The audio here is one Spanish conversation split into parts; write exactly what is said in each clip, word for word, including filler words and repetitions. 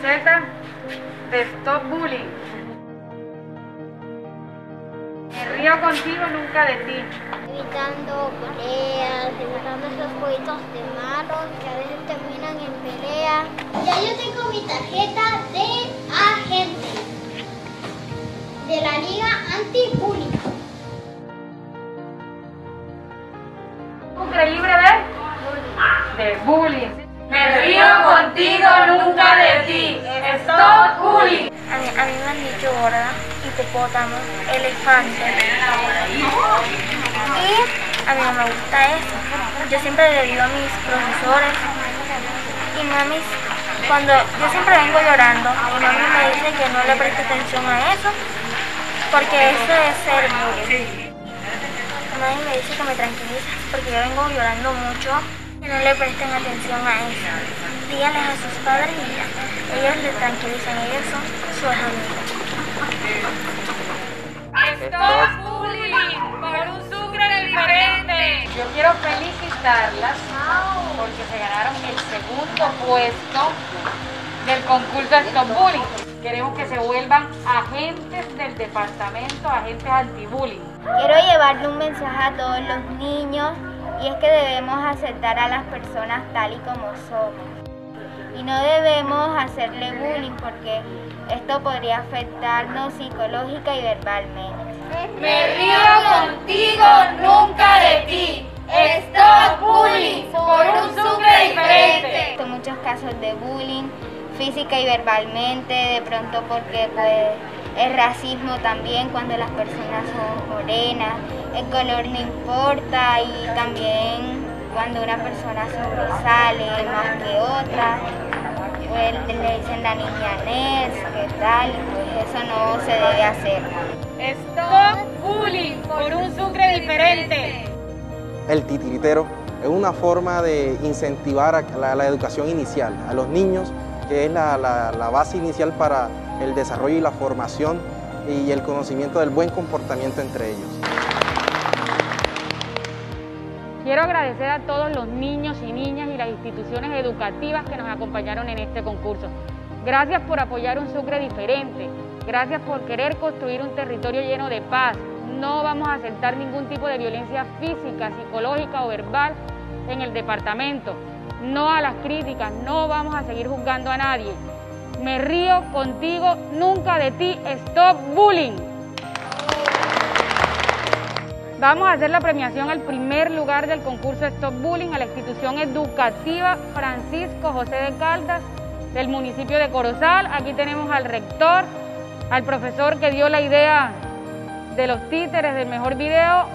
camiseta de Stop Bullying. Me río contigo, nunca de ti. Evitando peleas, evitando esos jueguitos de malos que a veces terminan en peleas. Ya yo tengo mi tarjeta de agente de la Liga Anti-Bullying. Sucre libre de, de bullying. Me río contigo, nunca de ti. Stop bullying. A mí, a mí me han dicho gorda, hipopótamo, elefante. Y a mí no me gusta eso. Yo siempre le digo a mis profesores y mamis, cuando yo siempre vengo llorando, y mami me dice que no le preste atención a eso, porque eso es ser bullying. Mami me dice que me tranquiliza, porque yo vengo llorando mucho. Que no le presten atención a eso. Díganles a sus padres y ya. Ellos les tranquilizan, ellos son sus amigos. ¡Stop bullying! ¡Por un Sucre diferente! Yo quiero felicitarlas porque se ganaron el segundo puesto del concurso Stop Bullying. Queremos que se vuelvan agentes del departamento, agentes anti-bullying. Quiero llevarle un mensaje a todos los niños. Y es que debemos aceptar a las personas tal y como somos. Y no debemos hacerle bullying porque esto podría afectarnos psicológica y verbalmente. Me río contigo, nunca de ti. Stop bullying, por un Sucre diferente. Hay muchos casos de bullying, física y verbalmente, de pronto porque pues, el racismo también cuando las personas son morenas. El color no importa y también cuando una persona sobresale más que otra, pues le dicen la niña Nels, ¿qué tal? Pues eso no se debe hacer. Stop bullying, por un Sucre diferente. El titiritero es una forma de incentivar a la, la educación inicial, a los niños, que es la, la, la base inicial para el desarrollo y la formación y el conocimiento del buen comportamiento entre ellos. Quiero agradecer a todos los niños y niñas y las instituciones educativas que nos acompañaron en este concurso. Gracias por apoyar un Sucre diferente, gracias por querer construir un territorio lleno de paz. No vamos a aceptar ningún tipo de violencia física, psicológica o verbal en el departamento. No a las críticas, no vamos a seguir juzgando a nadie. Me río contigo, nunca de ti. Stop bullying. Vamos a hacer la premiación al primer lugar del concurso Stop Bullying a la institución educativa Francisco José de Caldas del municipio de Corozal. Aquí tenemos al rector, al profesor que dio la idea de los títeres del mejor video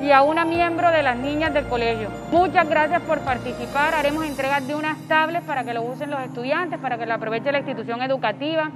y a una miembro de las niñas del colegio. Muchas gracias por participar. Haremos entregas de unas tablets para que lo usen los estudiantes, para que lo aproveche la institución educativa.